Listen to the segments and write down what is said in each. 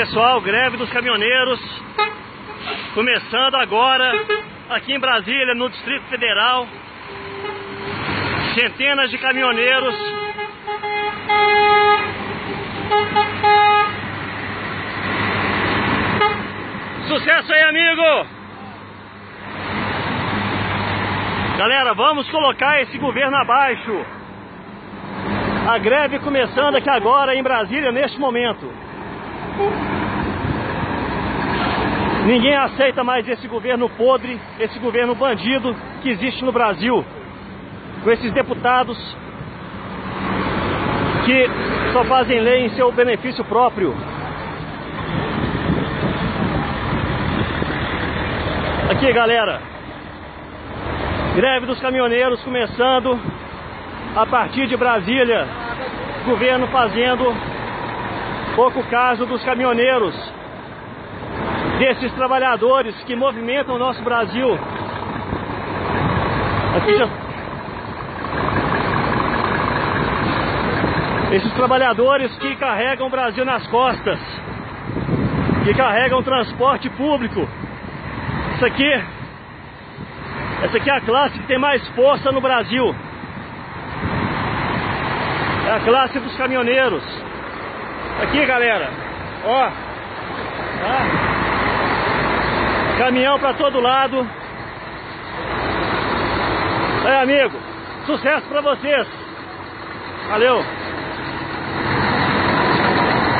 pessoal, greve dos caminhoneiros, começando agora aqui em Brasília, no Distrito Federal. Centenas de caminhoneiros . Sucesso aí, amigo! Galera, vamos colocar esse governo abaixo. A greve começando aqui agora em Brasília, neste momento. Ninguém aceita mais esse governo podre, esse governo bandido que existe no Brasil, com esses deputados que só fazem lei em seu benefício próprio. Aqui, galera, greve dos caminhoneiros começando a partir de Brasília. Governo fazendo pouco caso dos caminhoneiros, desses trabalhadores que movimentam o nosso Brasil. Aqui já... Esses trabalhadores que carregam o Brasil nas costas, que carregam o transporte público. Essa aqui é a classe que tem mais força no Brasil. É a classe dos caminhoneiros. Aqui, galera, ó, tá? Caminhão pra todo lado. É, amigo, sucesso pra vocês. Valeu.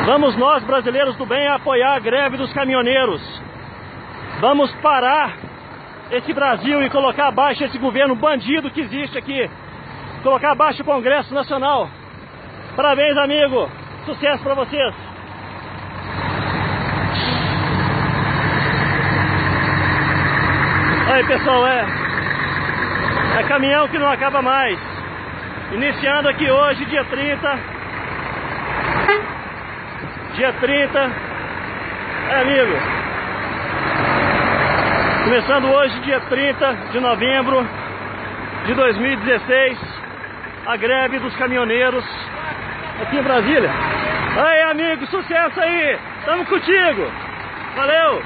Vamos nós, brasileiros do bem, apoiar a greve dos caminhoneiros. Vamos parar esse Brasil e colocar abaixo esse governo bandido que existe aqui. Colocar abaixo o Congresso Nacional. Parabéns, amigo. Sucesso pra vocês. Aí, pessoal, é caminhão que não acaba mais. Iniciando aqui hoje, dia 30. Dia 30. É, amigo. Começando hoje, dia 30 de novembro de 2016, a greve dos caminhoneiros aqui em Brasília. Aí, amigo, sucesso aí! Tamo contigo! Valeu!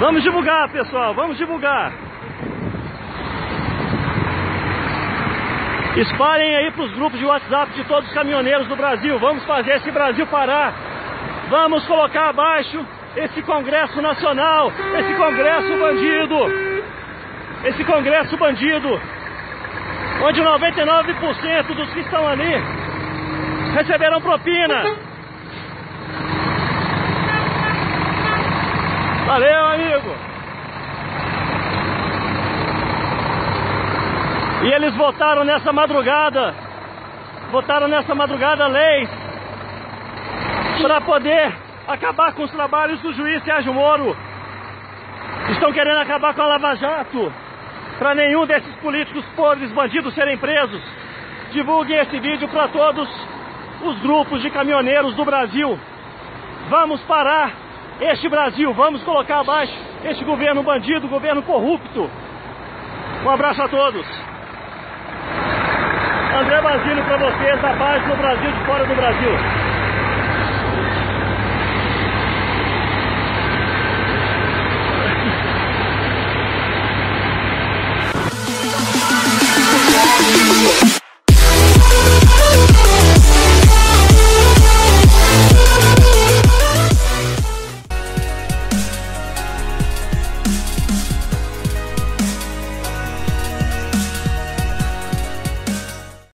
Vamos divulgar, pessoal, vamos divulgar! Espalhem aí pros grupos de WhatsApp de todos os caminhoneiros do Brasil. Vamos fazer esse Brasil parar! Vamos colocar abaixo esse Congresso Nacional, esse Congresso bandido, onde 99% dos que estão ali receberão propina. Valeu, amigo. E eles votaram nessa madrugada leis para poder acabar com os trabalhos do juiz Sérgio Moro. Estão querendo acabar com a Lava Jato, para nenhum desses políticos podres bandidos serem presos. Divulguem esse vídeo para todos os grupos de caminhoneiros do Brasil. Vamos parar este Brasil, vamos colocar abaixo este governo bandido, governo corrupto. Um abraço a todos. André Basílio para vocês, da paz no Brasil, de fora do Brasil.